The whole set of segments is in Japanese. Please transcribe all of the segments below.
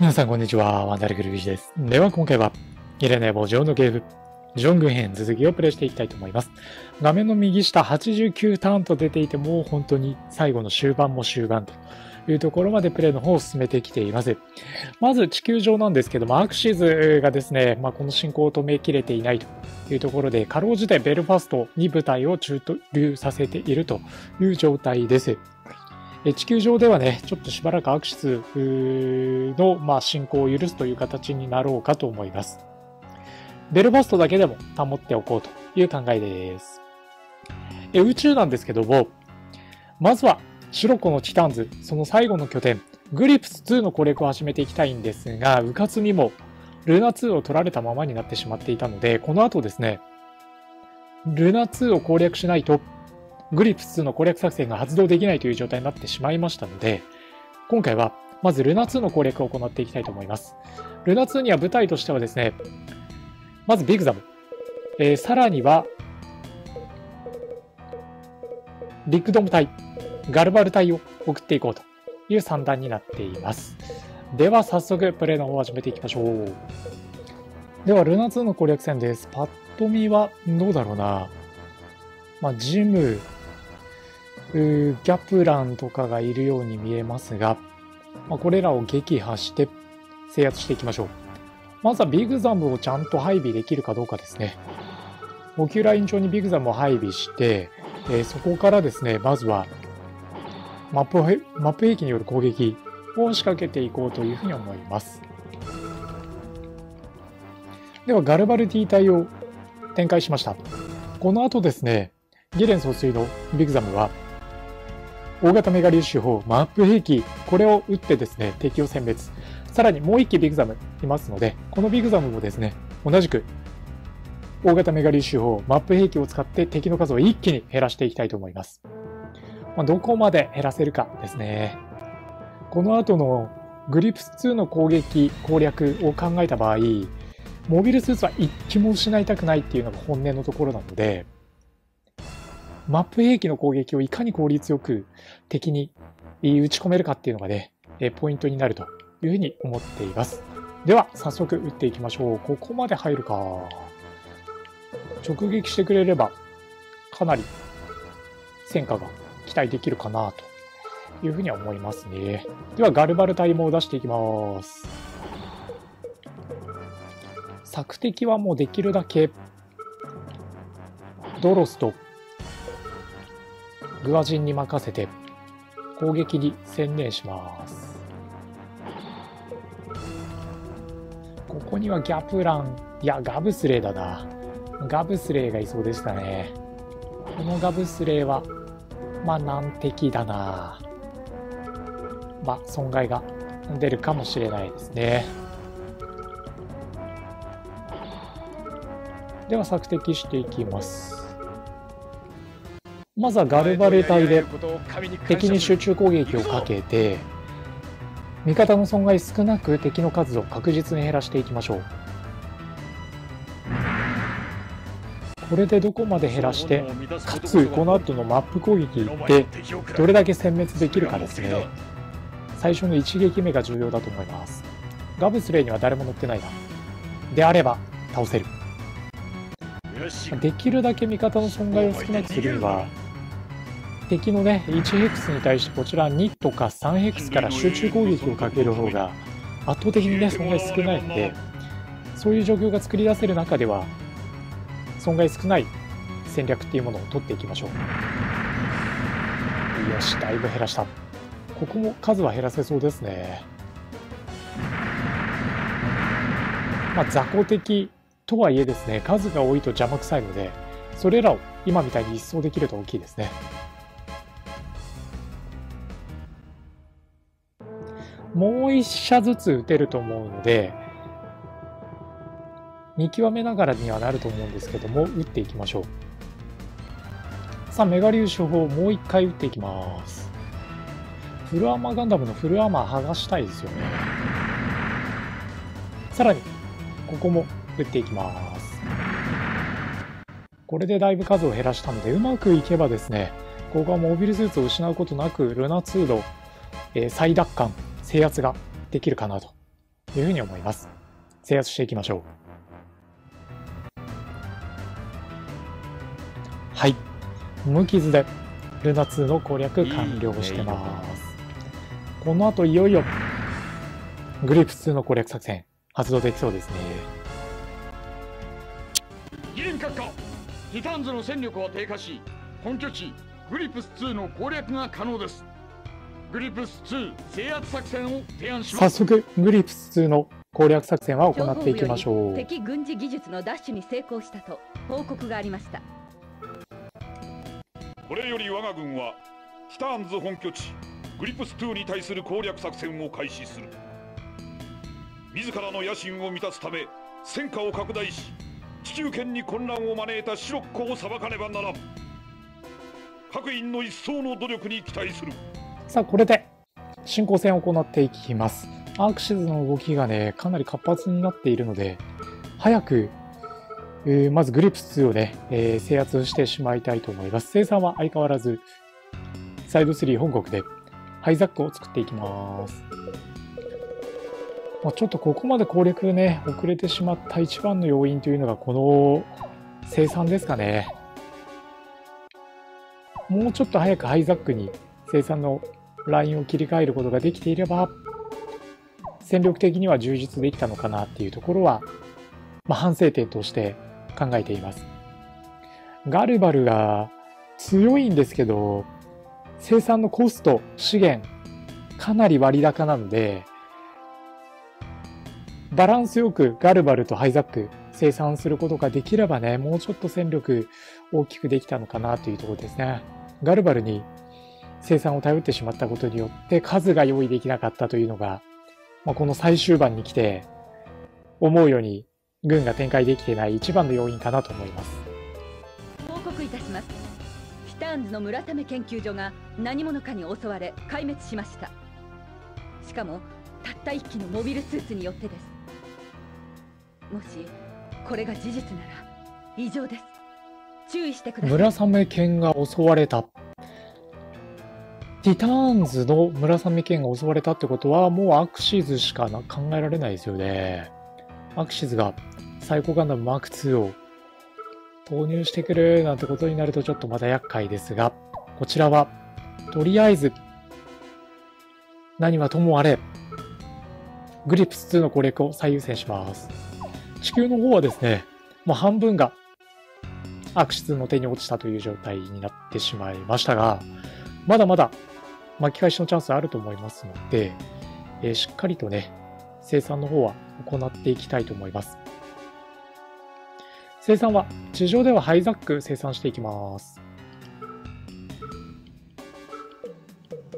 皆さんこんにちは、ワンダルグルビジです。では今回はイレネーボジョンのゲームジョン軍編続きをプレイしていきたいと思います。画面の右下89ターンと出ていて、もう本当に最後の終盤も終盤というところまでプレイの方を進めてきています。まず地球上なんですけども、アクシズがですね、この進行を止めきれていないというところで、かろうじてベルファストに部隊を駐留させているという状態です。地球上ではね、ちょっとしばらくアクシズの進行を許すという形になろうかと思います。ベルファストだけでも保っておこうという考えです。宇宙なんですけども、まずはシロコのティタンズ、その最後の拠点、グリプス2の攻略を始めていきたいんですが、うかつにもルナ2を取られたままになってしまっていたので、この後ですね、ルナ2を攻略しないと、グリプス2の攻略作戦が発動できないという状態になってしまいましたので、今回はまずルナ2の攻略を行っていきたいと思います。ルナ2には部隊としてはですね、まずビグザム、さらにはリックドム隊、ガルバル隊を送っていこうという算段になっています。では早速プレイの方を始めていきましょう。ではルナ2の攻略戦です。パッと見はどうだろうな。ジム、ギャプランとかがいるように見えますが、これらを撃破して制圧していきましょう。まずはビグザムをちゃんと配備できるかどうかですね。補給ライン上にビグザムを配備して、そこからですね、まずはマップ兵器による攻撃を仕掛けていこうというふうに思います。では、ガルバルティ隊を展開しました。この後ですね、ギレン総帥のビグザムは大型メガ粒子砲、マップ兵器、これを撃ってですね、敵を殲滅。さらにもう1機ビグザムいますので、このビグザムもですね、同じく大型メガ粒子砲、マップ兵器を使って敵の数を一気に減らしていきたいと思います。どこまで減らせるかですね。この後のグリプス2の攻撃、攻略を考えた場合、モビルスーツは一機も失いたくないっていうのが本音のところなので、マップ兵器の攻撃をいかに効率よく敵に打ち込めるかっていうのがね、ポイントになるというふうに思っています。では、早速撃っていきましょう。ここまで入るか。直撃してくれれば、かなり戦果が期待できるかなというふうには思いますね。では、ガルバル隊も出していきます。索敵はもうできるだけ、ドロスと、グアジンに任せて攻撃に専念します。ここにはギャプラン、いやガブスレーだな。ガブスレーがいそうでしたね。このガブスレーは難敵だな。損害が出るかもしれないですね。では索敵していきます。まずはガルバル隊で敵に集中攻撃をかけて、味方の損害少なく敵の数を確実に減らしていきましょう。これでどこまで減らして、かつこの後のマップ攻撃でどれだけ殲滅できるかですね。最初の一撃目が重要だと思います。ガブスレイには誰も乗ってないな。であれば倒せる。できるだけ味方の損害を少なくするには、敵のね1ヘクスに対してこちら2とか3ヘクスから集中攻撃をかける方が圧倒的にね損害少ないので、そういう状況が作り出せる中では損害少ない戦略っていうものを取っていきましょう。よし、だいぶ減らした。ここも数は減らせそうですね。雑魚的とはいえですね、数が多いと邪魔くさいので、それらを今みたいに一掃できると大きいですね。もう一射ずつ打てると思うので、見極めながらにはなると思うんですけども、打っていきましょう。さあメガ粒子砲もう一回打っていきます。フルアーマーガンダムのフルアーマー剥がしたいですよね。さらにここも打っていきます。これでだいぶ数を減らしたので、うまくいけばですね、ここはモビルスーツを失うことなくルナ2の最奪還制圧ができるかなというふうに思います。制圧していきましょう。はい、無傷でルナ2の攻略完了してます。この後いよいよグリープ2の攻略作戦発動できそうですね。議連閣下、ティターンズの戦力は低下し、本拠地グリプス2の攻略が可能です。グリプス2制圧作戦を提案します。早速グリプス2の攻略作戦は行っていきましょう。敵軍事技術の奪取に成功したと報告がありました。これより我が軍はティターンズ本拠地グリプス2に対する攻略作戦を開始する。自らの野心を満たすため戦火を拡大し、地球圏に混乱を招いたシロッコを裁かねばならん。各員の一層の努力に期待する。さあこれで進行戦を行っていきます。アークシズの動きがねかなり活発になっているので、早くまずグリプス2をね、制圧してしまいたいと思います。生産は相変わらずサイド3本国でハイザックを作っていきます。まあ、ちょっとここまで攻略ね遅れてしまった一番の要因というのがこの生産ですかね。もうちょっと早くハイザックに生産のラインを切り替えることができていれば戦力的には充実できたのかなっていうところは、まあ、反省点として考えています。ガルバルが強いんですけど、生産のコスト、資源、かなり割高なので、バランスよくガルバルとハイザック生産することができればね、もうちょっと戦力大きくできたのかなというところですね。ガルバルに生産を頼ってしまったことによって数が用意できなかったというのが、まあ、この最終盤に来て思うように軍が展開できていない一番の要因かなと思います。報告いたします。ティターンズの村雨研究所が何者かに襲われ壊滅しました。しかもたった1機のモビルスーツによってです。もしこれが事実なら異常です。注意してください。村雨研が襲われた。ティターンズの村雨研が襲われたってことはもうアクシズしか考えられないですよね。アクシズがサイコガンダムマーク2を投入してくるなんてことになるとちょっとまだ厄介ですが、こちらはとりあえず何はともあれグリプス2の攻略を最優先します。地球の方はですね、もう半分がアクシズの手に落ちたという状態になってしまいましたが、まだまだ巻き返しのチャンスあると思いますので、しっかりとね生産の方は行っていきたいと思います。生産は地上ではハイザック生産していきます。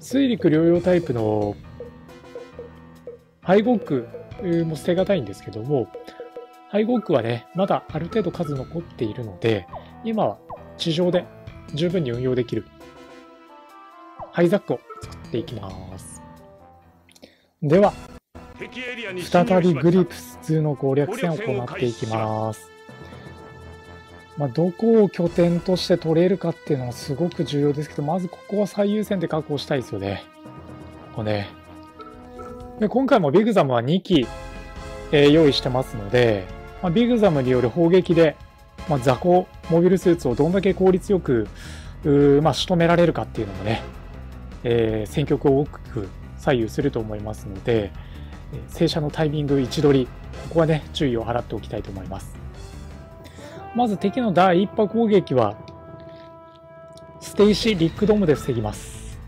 水陸両用タイプのハイゴックも捨てがたいんですけども、ハイゴックはねまだある程度数残っているので、今は地上で十分に運用できるハイザックを作っていきます。では再びグリプス2の攻略戦を行っていきます。まあ、どこを拠点として取れるかっていうのはすごく重要ですけど、まずここは最優先で確保したいですよね。ここね。で今回もビグザムは2機、用意してますので、まあ、ビグザムによる砲撃で、まあ、雑魚モビルスーツをどんだけ効率よく、まあ、仕留められるかっていうのもね、戦局を大きく左右すると思いますので、正射のタイミング位置取り、ここはね注意を払っておきたいと思います。まず敵の第1波攻撃はステイシー・リックドムで防ぎます。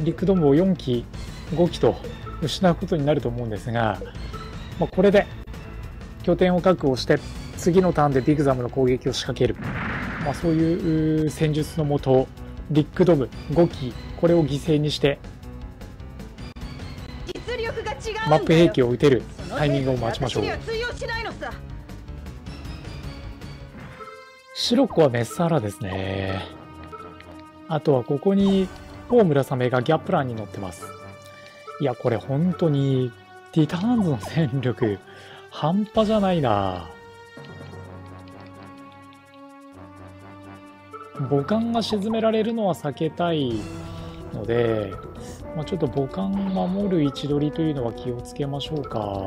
リックドムを4機5機と失うことになると思うんですが、まあ、これで拠点を確保して次のターンでビグザムの攻撃を仕掛ける、まあ、そういう戦術のもとリックドム5機これを犠牲にしてマップ兵器を撃てるタイミングを待ちましょう。シロッコはメッサーラですね。あとはここにポームラサメがギャップランに乗ってます。いやこれ本当にティターンズの戦力半端じゃないな。母艦が沈められるのは避けたいので、まあ、ちょっと母艦守る位置取りというのは気をつけましょうか。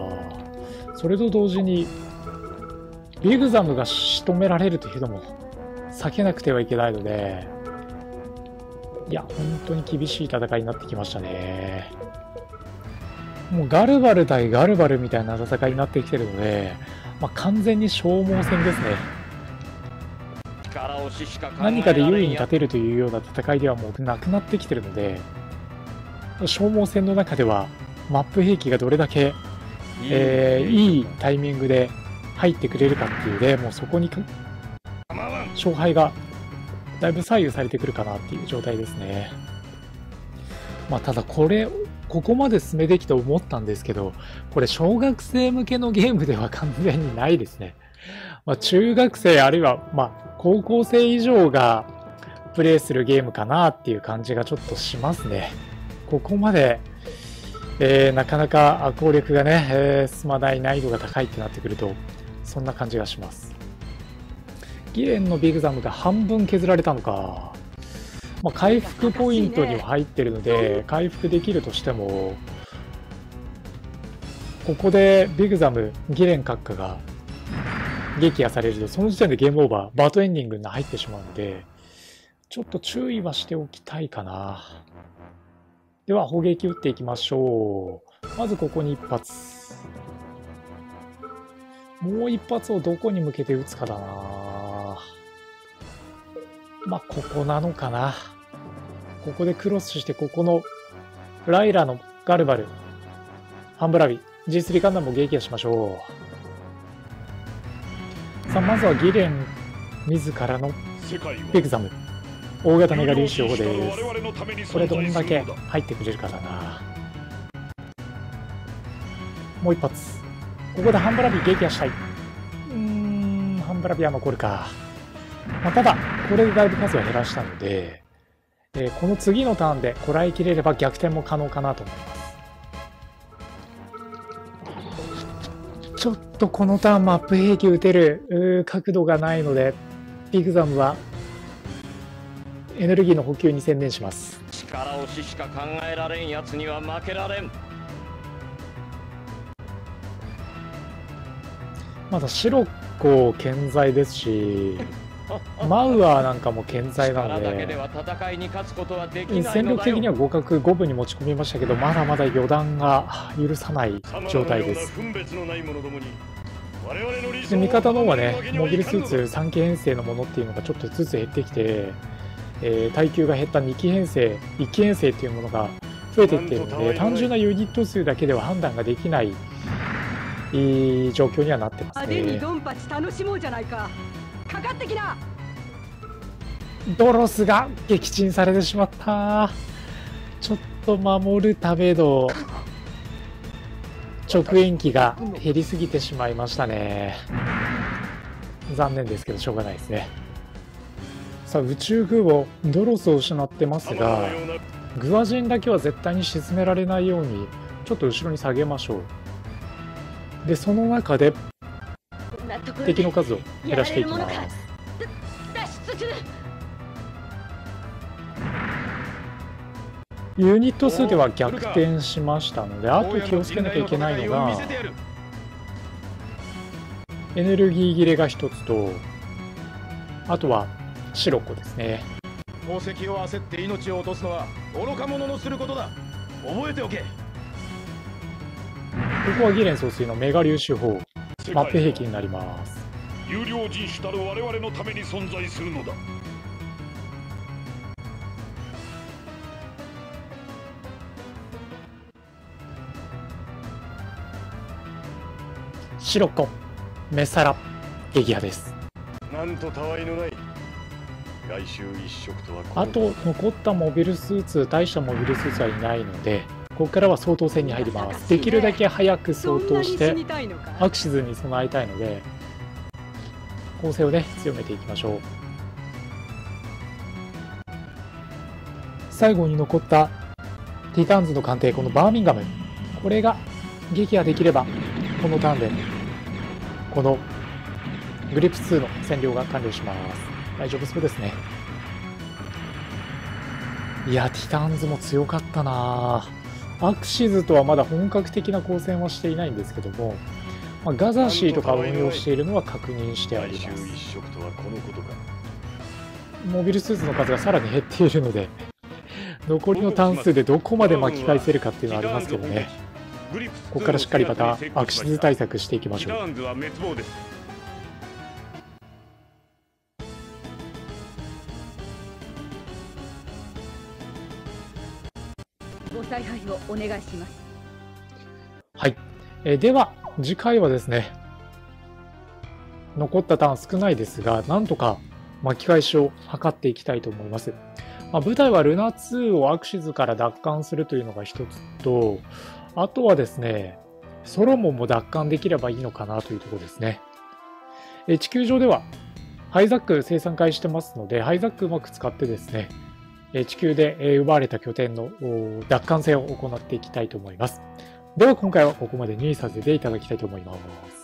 それと同時にビグザムが仕留められるというのも避けなくてはいけないので、いや本当に厳しい戦いになってきましたね。もうガルバル対ガルバルみたいな戦いになってきてるので、まあ、完全に消耗戦ですね。何かで優位に立てるというような戦いではもうなくなってきてるので、消耗戦の中ではマップ兵器がどれだけいいタイミングで入ってくれるかっていうで、もうそこに勝敗がだいぶ左右されてくるかなっていう状態ですね。まあ、ただここまで進めてきて思ったんですけど、これ小学生向けのゲームでは完全にないですね。まあ、中学生あるいは高校生以上がプレイするゲームかなっていう感じがちょっとしますね。ここまで、なかなか攻略がね、進まない、難易度が高いってなってくるとそんな感じがします。ギレンのビグザムが半分削られたのか、まあ、回復ポイントには入ってるので回復できるとしても、ここでビグザムギレン閣下が撃破されるとその時点でゲームオーバー、バトエンディングに入ってしまうので、ちょっと注意はしておきたいかな。では砲撃打っていきましょう。まずここに1発、もう1発をどこに向けて打つかだな。まあここなのかな。ここでクロスして、ここのライラのガルバルハンブラビ G3 ガンダムも撃破しましょう。さあまずはギレン自らのビグザム大型メガ粒子砲です。これどんだけ入ってくれるかだな。もう一発、ここでハンブラビ撃破したい。ハンブラビは残るか、まあ、ただこれでだいぶ数は減らしたので、この次のターンでこらえきれれば逆転も可能かなと思います。ちょっとこのターンマップ兵器打てる角度がないので、ビグザムはエネルギーの補給に専念します。力押ししか考えられんやつには負けられん。まだシロッコ健在ですしマウアーなんかも健在なので、戦力的には互角五分に持ち込みましたけど、まだまだ予断が許さない状態です。で味方の方はね、モビルスーツ3機編成のものっていうのがちょっとずつ減ってきて、耐久が減った2機編成1機編成っていうものが増えてきているので、単純なユニット数だけでは判断ができない状況にはなってますね。かかってきな。ドロスが撃沈されてしまった。ちょっと守るための直援機が減りすぎてしまいましたね。残念ですけどしょうがないですね。さあ宇宙空母ドロスを失ってますが、グア人だけは絶対に沈められないようにちょっと後ろに下げましょう。でその中で敵の数を減らしていきます。ユニット数では逆転しましたので、あと気をつけなきゃいけないのがエネルギー切れが一つと、あとはシロッコですね。宝石を焦って命を落とすのは愚か者のすることだ。覚えておけ。ここはギレン総帥のメガ粒子砲マップ兵器になります。有料人種たる我々のために存在するのだ。シロッコメサラ撃破です。なんとたわいのない。来週一色とはあと残ったモビルスーツ、大したモビルスーツはいないので、ここからは相当戦に入ります。できるだけ早く相当してアクシズに備えたいので、攻勢をね強めていきましょう。最後に残ったティターンズの艦艇、このバーミンガム、これが撃破できればこのターンでこのグリップ2の占領が完了します。大丈夫そうですね。いや、ティターンズも強かったな。アクシズとはまだ本格的な交戦はしていないんですけども、まあ、ガザーシーとか運用しているのは確認してあります。モビルスーツの数がさらに減っているので残りの単数でどこまで巻き返せるかっていうのはありますけどね。ここからしっかりまたアクシズ対策していきましょう。ご采配をお願いします。はい、では次回はですね、残ったターン少ないですがなんとか巻き返しを図っていきたいと思います。まあ、舞台はルナ2をアクシズから奪還するというのが一つと、あとはですね、ソロモンも奪還できればいいのかなというところですね。地球上ではハイザック生産開始してますので、ハイザックうまく使ってですね、地球で奪われた拠点の奪還戦を行っていきたいと思います。では今回はここまでにさせていただきたいと思います。